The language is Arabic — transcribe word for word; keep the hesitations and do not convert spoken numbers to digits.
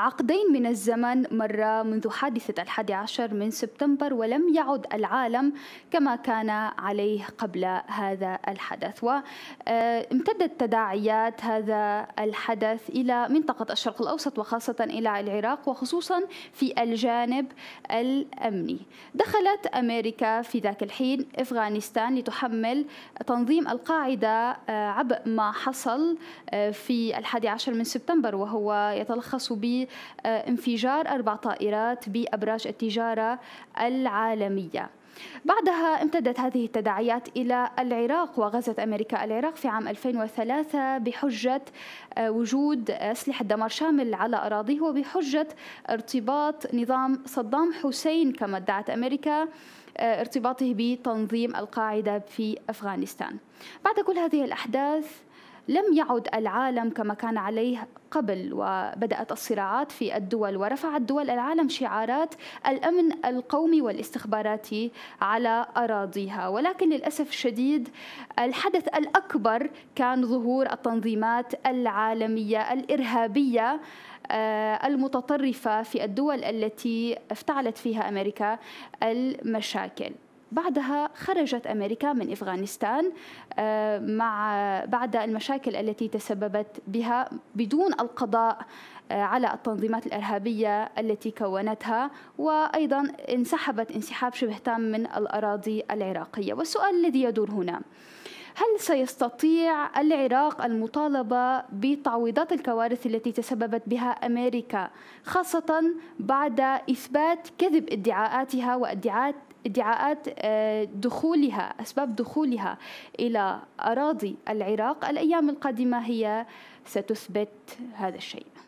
عقدين من الزمن مر منذ حادثة الحادي عشر من سبتمبر، ولم يعد العالم كما كان عليه قبل هذا الحدث. وامتدت تداعيات هذا الحدث إلى منطقة الشرق الأوسط وخاصة إلى العراق، وخصوصا في الجانب الأمني. دخلت أمريكا في ذاك الحين أفغانستان لتحمل تنظيم القاعدة عبء ما حصل في الحادي عشر من سبتمبر، وهو يتلخص بانفجار أربع طائرات بأبراج التجارة العالمية. بعدها امتدت هذه التداعيات إلى العراق، وغزت أمريكا العراق في عام ألفين وثلاثة بحجة وجود أسلحة دمار شامل على أراضيه، وبحجة ارتباط نظام صدام حسين كما ادعت أمريكا ارتباطه بتنظيم القاعدة في أفغانستان. بعد كل هذه الأحداث لم يعد العالم كما كان عليه قبل، وبدأت الصراعات في الدول، ورفعت دول العالم شعارات الأمن القومي والاستخباراتي على أراضيها. ولكن للأسف الشديد الحدث الأكبر كان ظهور التنظيمات العالمية الإرهابية المتطرفة في الدول التي افتعلت فيها أمريكا المشاكل. بعدها خرجت أمريكا من أفغانستان مع بعد المشاكل التي تسببت بها، بدون القضاء على التنظيمات الإرهابية التي كونتها، وأيضا انسحبت انسحاب شبه تام من الأراضي العراقية. والسؤال الذي يدور هنا، هل سيستطيع العراق المطالبة بتعويضات الكوارث التي تسببت بها أمريكا، خاصة بعد إثبات كذب ادعاءاتها وادعاءات ادعاءات دخولها أسباب دخولها إلى أراضي العراق؟ الأيام القادمة هي ستثبت هذا الشيء.